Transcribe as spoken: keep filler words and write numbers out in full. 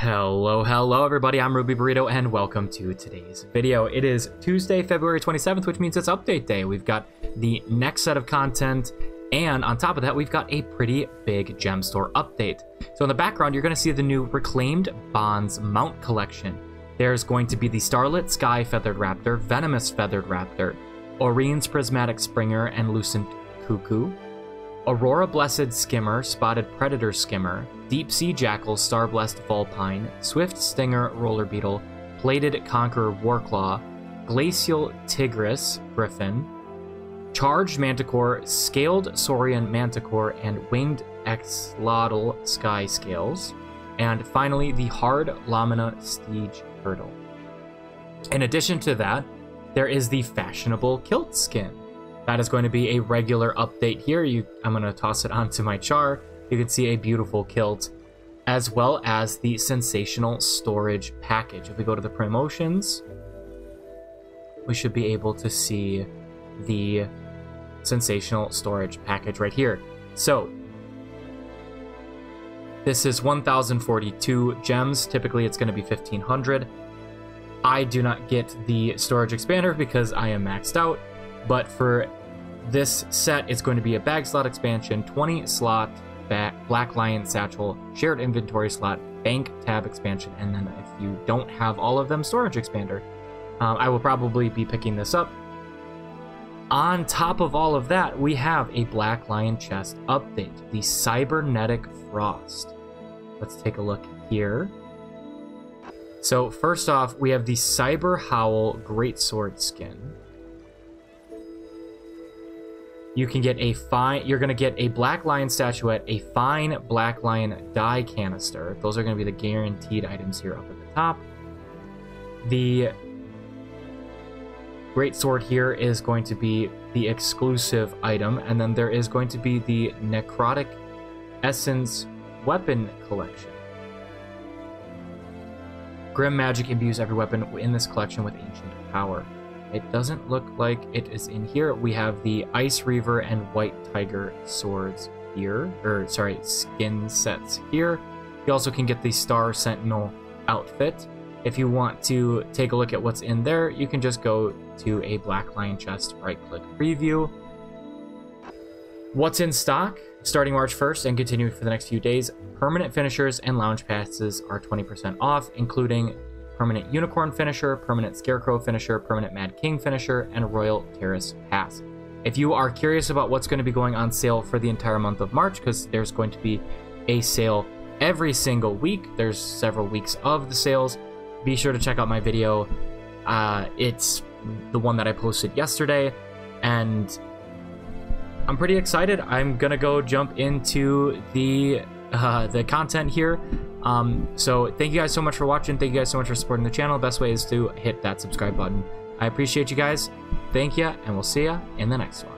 Hello, hello everybody, I'm Ruby Burrito and welcome to today's video. It is Tuesday, February twenty-seventh, which means it's update day. We've got the next set of content and on top of that, we've got a pretty big gem store update. So in the background, you're going to see the new Reclaimed Bonds Mount Collection. There's going to be the Starlit Sky-Feathered Raptor, Venomous-Feathered Raptor, Aurene's Prismatic Springer and Lucent Cuckoo, Aurora Blessed Skimmer, Spotted Predator Skimmer, Deep Sea Jackal, Star-Blessed Vulpine, Swift Stinger, Roller Beetle, Plated Conqueror, Warclaw, Glacial Tigris, Griffin, Charged Manticore, Scaled Saurian Manticore, and Winged Exlodal Sky Scales, and finally the Hard Lamina Stege Turtle. In addition to that, there is the Fashionable Kilt Skin. That is going to be a regular update here. You, I'm going to toss it onto my char. You can see a beautiful kilt, as well as the sensational storage package. If we go to the promotions, we should be able to see the sensational storage package right here. So this is one thousand forty-two gems. Typically, it's going to be fifteen hundred. I do not get the storage expander because I am maxed out. But for this set, it's going to be a bag slot expansion, twenty slot back, Black Lion Satchel, shared inventory slot, bank tab expansion, and then if you don't have all of them, storage expander. Um, I will probably be picking this up. On top of all of that, we have a Black Lion Chest update, the Cybernetic Frost. Let's take a look here. So first off, we have the Cyber Howl Greatsword skin. You can get a fine, you're going to get a Black Lion Statuette, a fine Black Lion dye canister. Those are going to be the guaranteed items here up at the top. The Greatsword here is going to be the exclusive item, and then there is going to be the Necrotic Essence Weapon Collection. Grim magic imbues every weapon in this collection with ancient power. It doesn't look like it is in here. We have the Ice Reaver and White Tiger swords here, or sorry, skin sets here. You also can get the Star Sentinel outfit. If you want to take a look at what's in there, you can just go to a Black Lion Chest, right-click preview. What's in stock, starting March first and continuing for the next few days, permanent finishers and lounge passes are twenty percent off, including Permanent Unicorn Finisher, Permanent Scarecrow Finisher, Permanent Mad King Finisher, and Royal Terrace Pass. If you are curious about what's going to be going on sale for the entire month of March, because there's going to be a sale every single week, there's several weeks of the sales, be sure to check out my video. Uh, it's the one that I posted yesterday, and I'm pretty excited. I'm going to go jump into the uh, the content here. Um, so thank you guys so much for watching. Thank you guys so much for supporting the channel. Best way is to hit that subscribe button. I appreciate you guys. Thank you, and we'll see you in the next one.